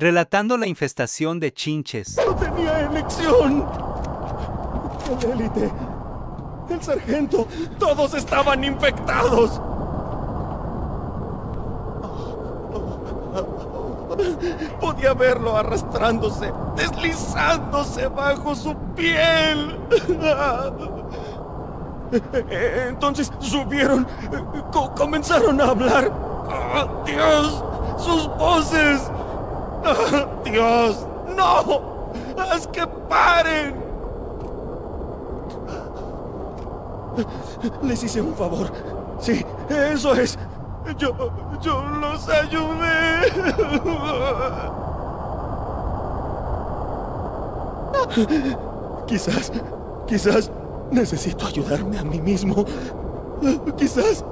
relatando la infestación de chinches. No tenía elección. El élite, el sargento, todos estaban infectados. Podía verlo arrastrándose, deslizándose bajo su piel. Entonces subieron, comenzaron a hablar. ¡Oh, Dios! ¡Sus voces! ¡Oh, Dios! ¡No! ¡Haz que paren! Les hice un favor. Sí, eso es. Yo los ayudé. Quizás necesito ayudarme a mí mismo. Quizás.